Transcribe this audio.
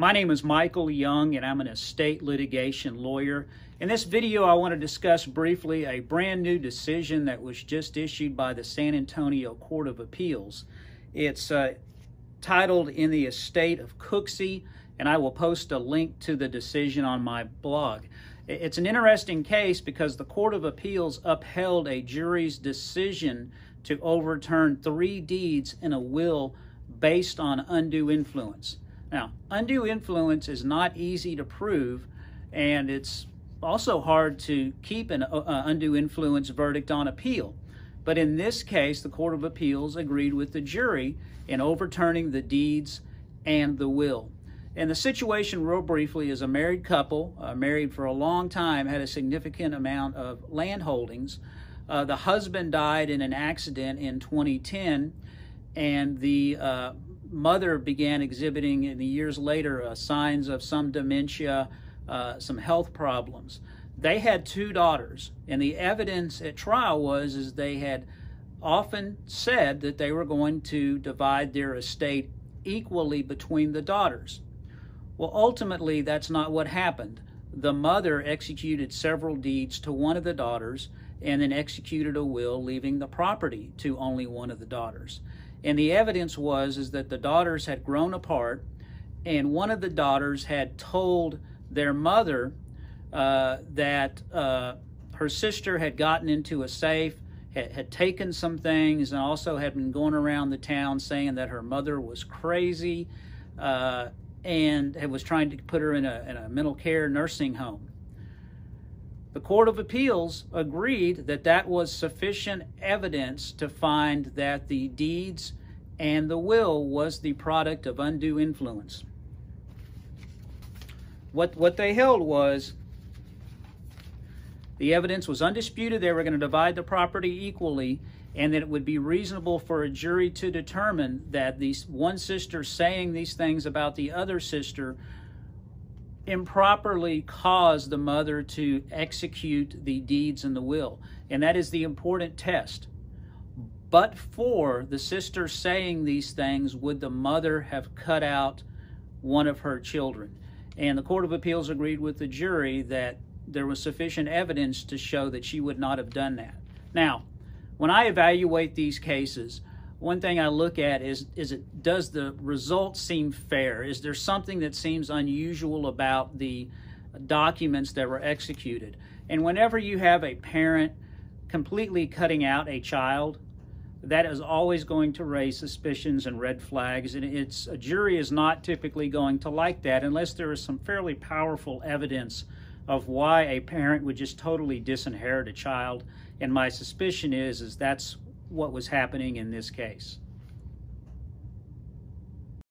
My name is Michael Young, and I'm an estate litigation lawyer. In this video, I want to discuss briefly a brand new decision that was just issued by the San Antonio Court of Appeals. It's titled In the Estate of Cooksey, and I will post a link to the decision on my blog. It's an interesting case because the Court of Appeals upheld a jury's decision to overturn three deeds in a will based on undue influence. Now, undue influence is not easy to prove, and it's also hard to keep an undue influence verdict on appeal. But in this case, the Court of Appeals agreed with the jury in overturning the deeds and the will. And the situation, real briefly, is a married couple, married for a long time, had a significant amount of land holdings. The husband died in an accident in 2010, and the mother began exhibiting in the years later signs of some dementia, some health problems. They had two daughters, and the evidence at trial was they had often said that they were going to divide their estate equally between the daughters. Well, ultimately, that's not what happened. The mother executed several deeds to one of the daughters and then executed a will leaving the property to only one of the daughters. And the evidence was that the daughters had grown apart, and one of the daughters had told their mother that her sister had gotten into a safe, had taken some things, and also had been going around the town saying that her mother was crazy and was trying to put her in a mental care nursing home. The Court of Appeals agreed that that was sufficient evidence to find that the deeds and the will was the product of undue influence. What they held was the evidence was undisputed. They were going to divide the property equally, and that it would be reasonable for a jury to determine that these one sister saying these things about the other sister improperly caused the mother to execute the deeds in the will. And that is the important test. But for the sister saying these things, would the mother have cut out one of her children? And the Court of Appeals agreed with the jury that there was sufficient evidence to show that she would not have done that. Now, when I evaluate these cases, one thing I look at does the result seem fair? Is there something that seems unusual about the documents that were executed? And whenever you have a parent completely cutting out a child, that is always going to raise suspicions and red flags, and a jury is not typically going to like that unless there is some fairly powerful evidence of why a parent would just totally disinherit a child. And my suspicion is that's what was happening in this case.